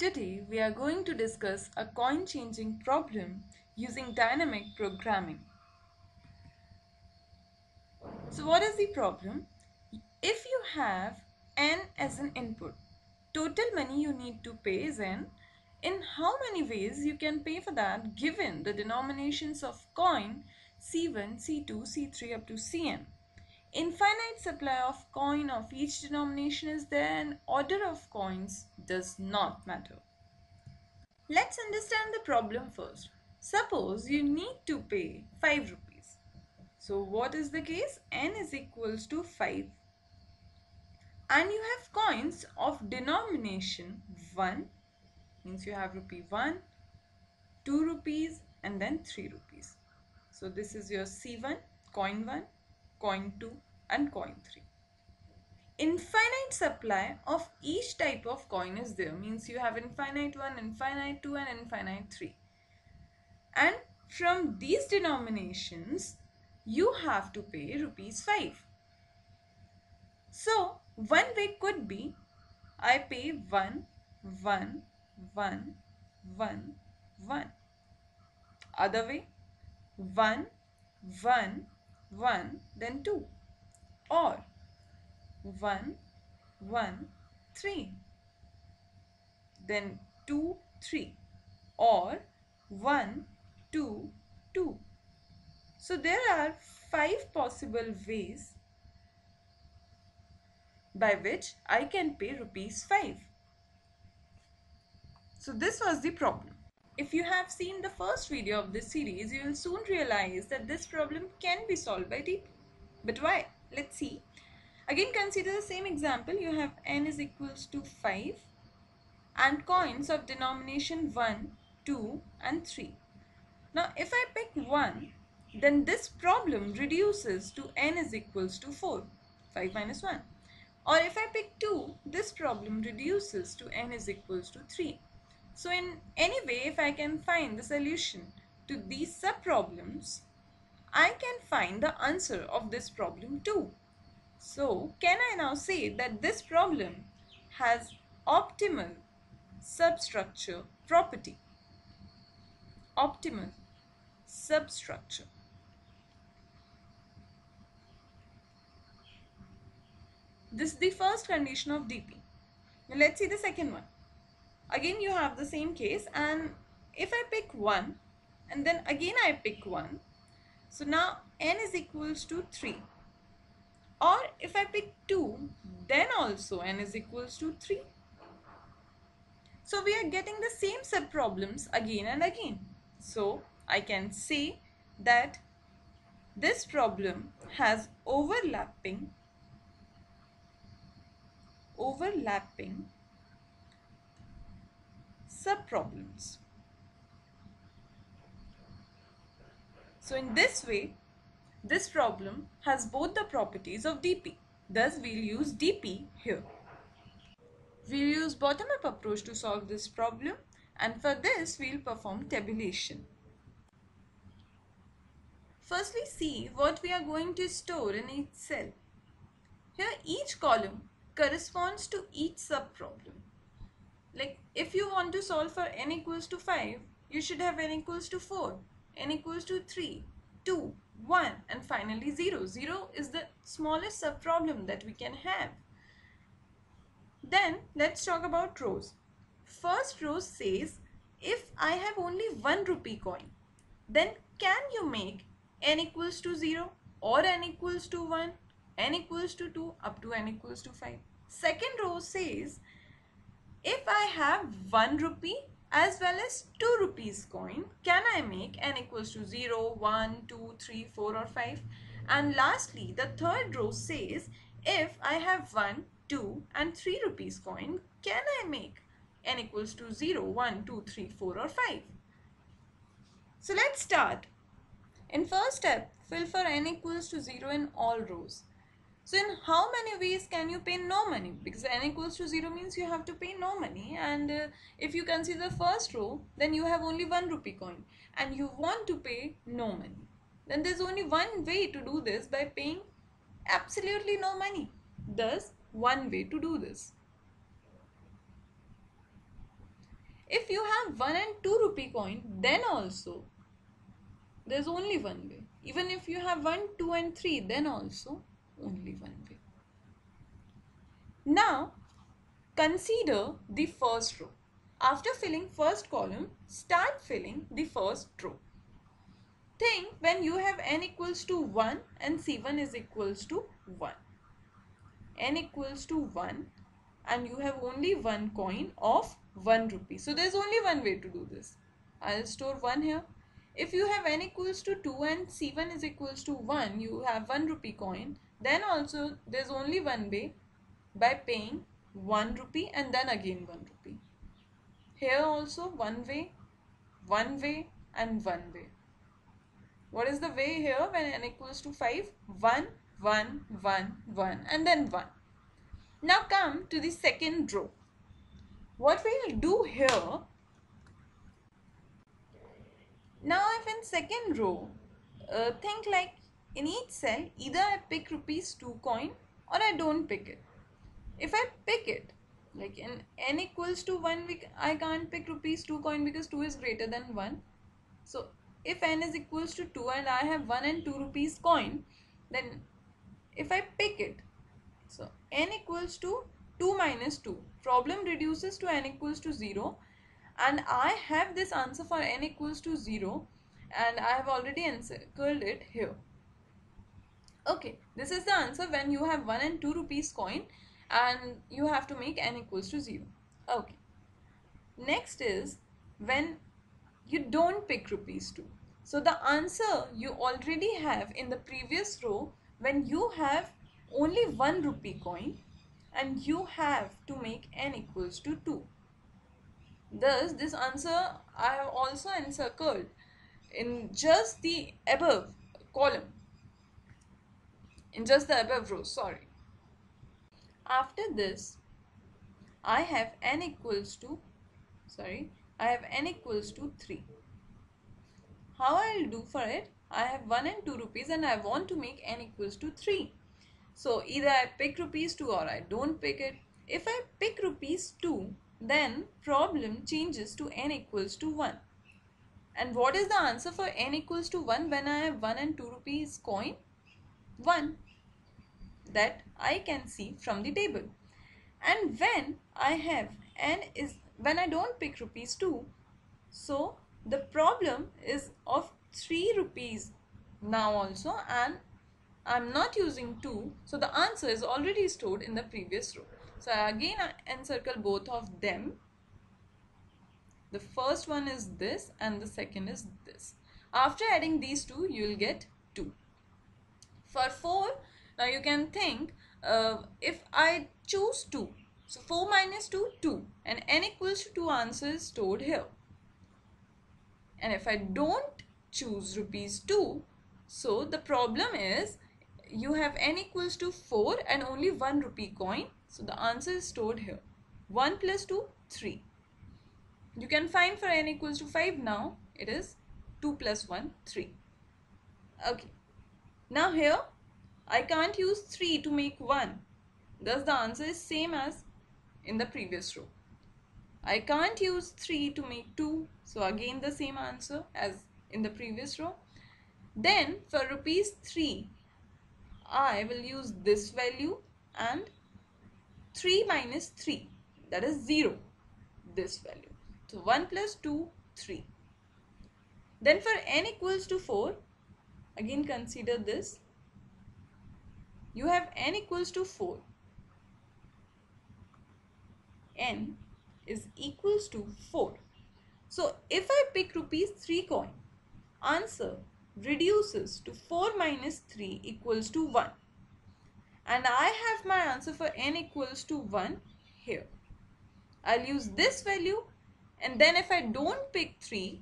Today we are going to discuss a coin changing problem using dynamic programming. So what is the problem? If you have n as an input, total money you need to pay is n. In how many ways you can pay for that given the denominations of coin C1, C2, C3 up to Cn. Infinite supply of coin of each denomination is there and order of coins does not matter. Let's understand the problem first. Suppose you need to pay 5 rupees. So what is the case? N is equals to 5. And you have coins of denomination 1. Means you have rupee 1, 2 rupees and then 3 rupees. So this is your C1, coin 1, coin 2 and coin 3. Infinite supply of each type of coin is there. Means you have infinite 1, infinite 2 and infinite 3. And from these denominations, you have to pay rupees 5. So one way could be, I pay 1, 1, 1, 1, 1. Other way, 1, 1, 1, then 2, or 1, 1, 3, then 2, 3, or 1, 2, 2. So there are 5 possible ways by which I can pay rupees 5. So this was the problem. If you have seen the first video of this series, you will soon realize that this problem can be solved by deep. But why? Let's see. Again, consider the same example. You have n is equals to 5 and coins of denomination 1, 2 and 3. Now, if I pick 1, then this problem reduces to n is equals to 4, 5 minus 1. Or if I pick 2, this problem reduces to n is equals to 3. So in any way, if I can find the solution to these sub-problems, I can find the answer of this problem too. So can I now say that this problem has optimal substructure property? Optimal substructure. This is the first condition of DP. Now let's see the second one. Again, you have the same case, and if I pick 1 and then again I pick 1, so now n is equals to 3. Or if I pick 2, then also n is equals to 3. So we are getting the same sub-problems again and again. So I can say that this problem has overlapping sub-problems. So in this way, this problem has both the properties of DP. Thus, we'll use DP here. We'll use bottom-up approach to solve this problem, and for this, we'll perform tabulation. Firstly, see what we are going to store in each cell. Here, each column corresponds to each sub-problem. Like if you want to solve for n equals to 5, you should have n equals to 4, n equals to 3, 2, 1 and finally 0. 0 is the smallest subproblem that we can have. Then let's talk about rows. First row says if I have only 1 rupee coin, then can you make n equals to 0 or n equals to 1, n equals to 2 up to n equals to 5. Second row says if I have 1 rupee as well as 2 rupees coin, can I make n equals to 0, 1, 2, 3, 4 or 5? And lastly, the third row says, if I have 1, 2 and 3 rupees coin, can I make n equals to 0, 1, 2, 3, 4 or 5? So let's start. In first step, fill for n equals to 0 in all rows. So in how many ways can you pay no money? Because n equals to 0 means you have to pay no money, and if you consider the first row, then you have only 1 rupee coin and you want to pay no money. Then there is only one way to do this by paying absolutely no money. Thus, one way to do this. If you have 1 and 2 rupee coin, then also there's only one way. Even if you have 1, 2 and 3, then also only one way. Now consider the first row. After filling first column, start filling the first row. Think when you have n equals to 1 and C1 is equals to 1. n equals to 1 and you have only one coin of 1 rupee. So there's only one way to do this. I'll store 1 here. If you have n equals to 2 and C1 is equals to 1, you have 1 rupee coin. Then also there's only one way, by paying 1 rupee and then again 1 rupee. Here also one way and one way. What is the way here when n equals to 5? 1, 1, 1, 1 and then 1. Now come to the second row. What we will do here, now if in second row, think like in each cell either I pick rupees 2 coin or I don't pick it. If I pick it, like in n equals to 1, I can't pick rupees 2 coin because 2 is greater than 1. So if n is equals to 2 and I have 1 and 2 rupees coin, then if I pick it, so n equals to 2 minus 2. Problem reduces to n equals to 0 and I have this answer for n equals to 0 and I have already encircled it here. Okay, this is the answer when you have 1 and 2 rupees coin and you have to make n equals to 0. Okay, next is when you don't pick rupees 2. So the answer you already have in the previous row when you have only 1 rupee coin and you have to make n equals to 2. Thus this answer I have also encircled in just the above column, in just the above row, sorry. After this I have n equals to, sorry, I have n equals to 3. How I will do for it? I have 1 and 2 rupees and I want to make n equals to 3. So either I pick rupees 2 or I don't pick it. If I pick rupees 2, then problem changes to n equals to 1. And what is the answer for n equals to 1 when I have 1 and 2 rupees coin? 1. That I can see from the table. And when I have n is, when I don't pick rupees 2, so the problem is of 3 rupees now also and I'm not using 2, so the answer is already stored in the previous row. So again I encircle both of them. The first one is this and the second is this. After adding these two you will get 2. For 4, now you can think if I choose 2, so 4 minus 2, 2 and n equals to 2 answer is stored here. And if I don't choose rupees 2, so the problem is you have n equals to 4 and only 1 rupee coin. So the answer is stored here. 1 plus 2, 3. You can find for n equals to 5 now. It is 2 plus 1, 3. Okay. Now here I can't use 3 to make 1. Thus the answer is same as in the previous row. I can't use 3 to make 2, so again the same answer as in the previous row. Then for rupees 3 I will use this value and 3 minus 3, that is 0, this value. So 1 plus 2, 3. Then for n equals to 4, again consider this. You have n equals to 4. N is equals to 4. So if I pick rupees 3 coin, answer reduces to 4 minus 3 equals to 1 and I have my answer for n equals to 1 here. I'll use this value and then if I don't pick 3,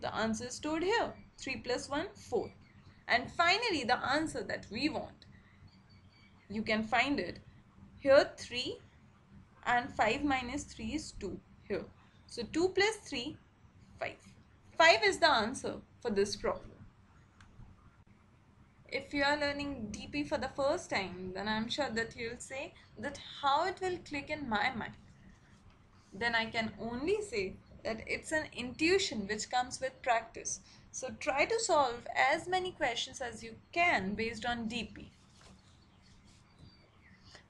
the answer is stored here. 3 plus 1, 4. And finally the answer that we want, you can find it here, 3. And 5 minus 3 is 2 here. So 2 plus 3, 5. 5 is the answer for this problem. If you are learning DP for the first time, then I am sure that you will say that how it will click in my mind. Then I can only say that it's an intuition which comes with practice. So try to solve as many questions as you can based on DP.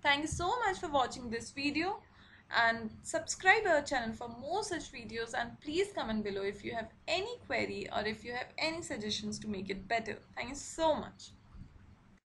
Thank you so much for watching this video, and subscribe our channel for more such videos, and please comment below if you have any query or if you have any suggestions to make it better. Thank you so much.